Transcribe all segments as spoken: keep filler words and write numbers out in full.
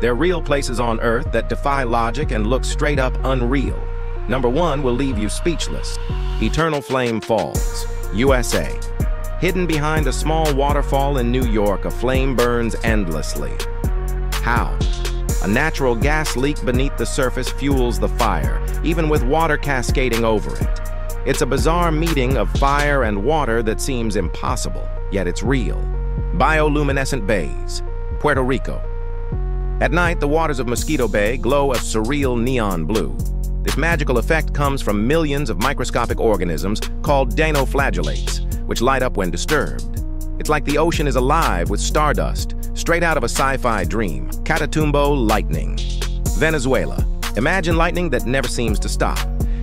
They're real places on Earth that defy logic and look straight up unreal. Number one will leave you speechless. Eternal Flame Falls, U S A. Hidden behind a small waterfall in New York, a flame burns endlessly. How? A natural gas leak beneath the surface fuels the fire, even with water cascading over it. It's a bizarre meeting of fire and water that seems impossible, yet it's real. Bioluminescent bays, Puerto Rico. At night, the waters of Mosquito Bay glow a surreal neon blue. This magical effect comes from millions of microscopic organisms called dinoflagellates, which light up when disturbed. It's like the ocean is alive with stardust, straight out of a sci-fi dream. Catatumbo Lightning, Venezuela. Imagine lightning that never seems to stop.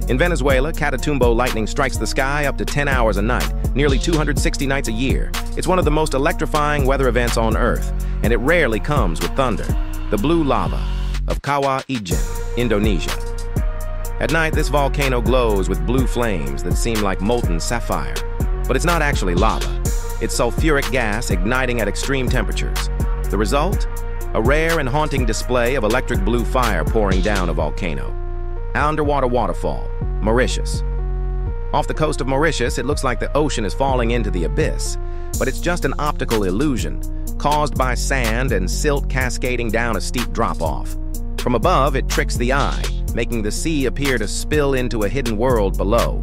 In Venezuela, Catatumbo lightning strikes the sky up to ten hours a night, nearly two hundred sixty nights a year. It's one of the most electrifying weather events on Earth, and it rarely comes with thunder. The blue lava of Kawah Ijen, Indonesia. At night, this volcano glows with blue flames that seem like molten sapphire. But it's not actually lava. It's sulfuric gas igniting at extreme temperatures. The result? A rare and haunting display of electric blue fire pouring down a volcano. Underwater waterfall, Mauritius. Off the coast of Mauritius, it looks like the ocean is falling into the abyss, but it's just an optical illusion caused by sand and silt cascading down a steep drop-off. From above, it tricks the eye, making the sea appear to spill into a hidden world below.